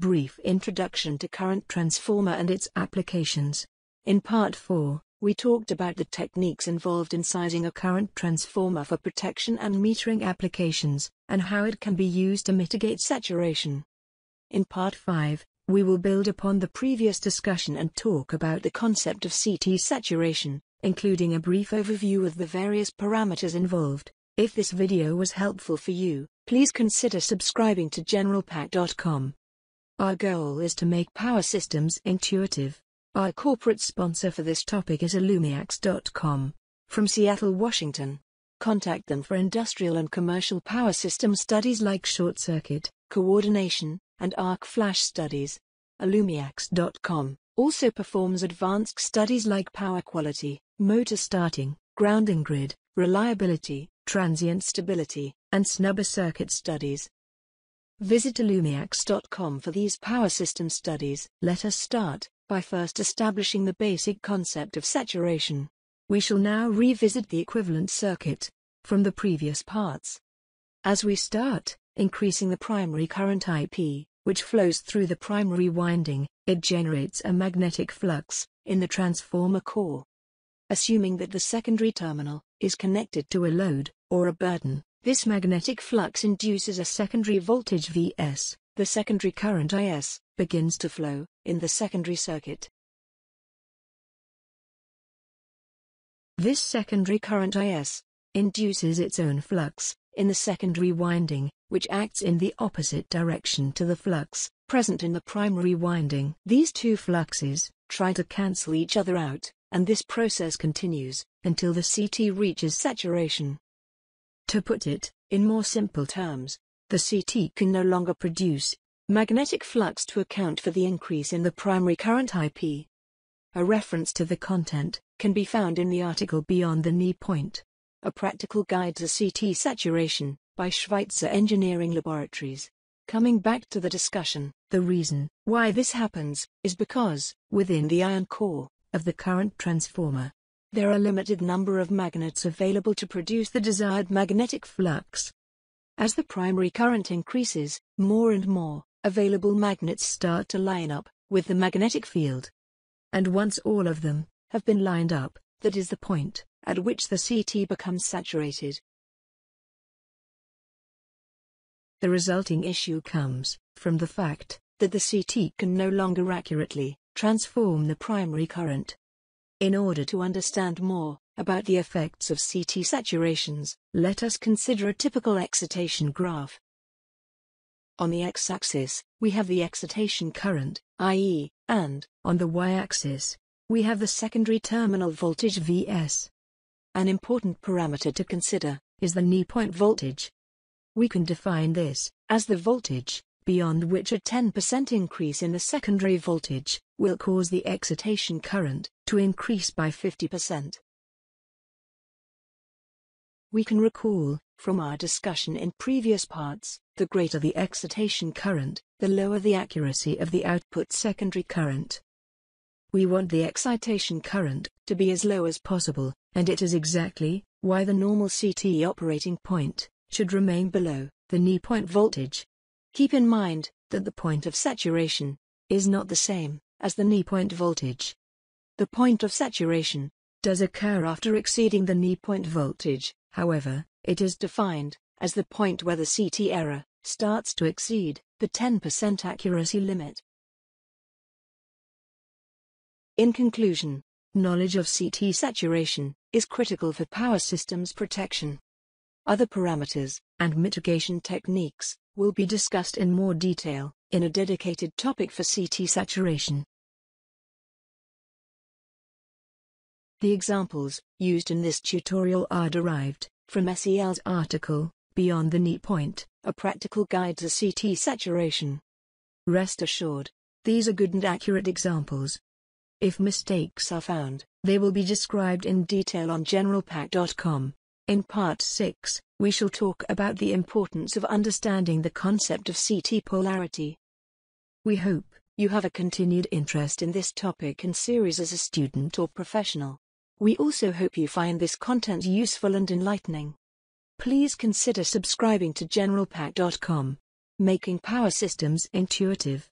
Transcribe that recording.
Brief introduction to current transformer and its applications. In part 4, we talked about the techniques involved in sizing a current transformer for protection and metering applications, and how it can be used to mitigate saturation. In part 5, we will build upon the previous discussion and talk about the concept of CT saturation, including a brief overview of the various parameters involved. If this video was helpful for you, please consider subscribing to GeneralPAC.com. Our goal is to make power systems intuitive. Our corporate sponsor for this topic is AllumiaX.com. From Seattle, Washington. Contact them for industrial and commercial power system studies like short circuit, coordination, and arc flash studies. AllumiaX.com also performs advanced studies like power quality, motor starting, grounding grid, reliability, transient stability, and snubber circuit studies. Visit AllumiaX.com for these power system studies. Let us start by first establishing the basic concept of saturation. We shall now revisit the equivalent circuit from the previous parts. As we start, increasing the primary current IP, which flows through the primary winding, it generates a magnetic flux in the transformer core. Assuming that the secondary terminal is connected to a load or a burden, this magnetic flux induces a secondary voltage Vs. The secondary current Is begins to flow in the secondary circuit. This secondary current Is induces its own flux in the secondary winding, which acts in the opposite direction to the flux present in the primary winding. These two fluxes try to cancel each other out, and this process continues until the CT reaches saturation. To put it in more simple terms, the CT can no longer produce magnetic flux to account for the increase in the primary current IP. A reference to the content can be found in the article Beyond the Knee Point: A Practical Guide to CT Saturation by Schweitzer Engineering Laboratories. Coming back to the discussion, the reason why this happens is because, within the iron core of the current transformer, there are a limited number of magnets available to produce the desired magnetic flux. As the primary current increases, more and more available magnets start to line up with the magnetic field. And once all of them have been lined up, that is the point at which the CT becomes saturated. The resulting issue comes from the fact that the CT can no longer accurately transform the primary current. In order to understand more about the effects of CT saturations, let us consider a typical excitation graph. On the x-axis, we have the excitation current, IE, and, on the y-axis, we have the secondary terminal voltage Vs. An important parameter to consider is the knee point voltage. We can define this as the voltage beyond which a 10% increase in the secondary voltage will cause the excitation current to increase by 50%. We can recall, from our discussion in previous parts, the greater the excitation current, the lower the accuracy of the output secondary current. We want the excitation current to be as low as possible, and it is exactly why the normal CT operating point should remain below the knee point voltage. Keep in mind that the point of saturation is not the same as the knee point voltage. The point of saturation does occur after exceeding the knee point voltage, however, it is defined as the point where the CT error starts to exceed the 10% accuracy limit. In conclusion, knowledge of CT saturation is critical for power systems protection. Other parameters and mitigation techniques will be discussed in more detail in a dedicated topic for CT saturation. The examples used in this tutorial are derived from SEL's article, Beyond the Knee Point, A Practical Guide to CT Saturation. Rest assured, these are good and accurate examples. If mistakes are found, they will be described in detail on GeneralPAC.com. In part 6, we shall talk about the importance of understanding the concept of CT polarity. We hope you have a continued interest in this topic and series as a student or professional. We also hope you find this content useful and enlightening. Please consider subscribing to GeneralPAC.com, making power systems intuitive.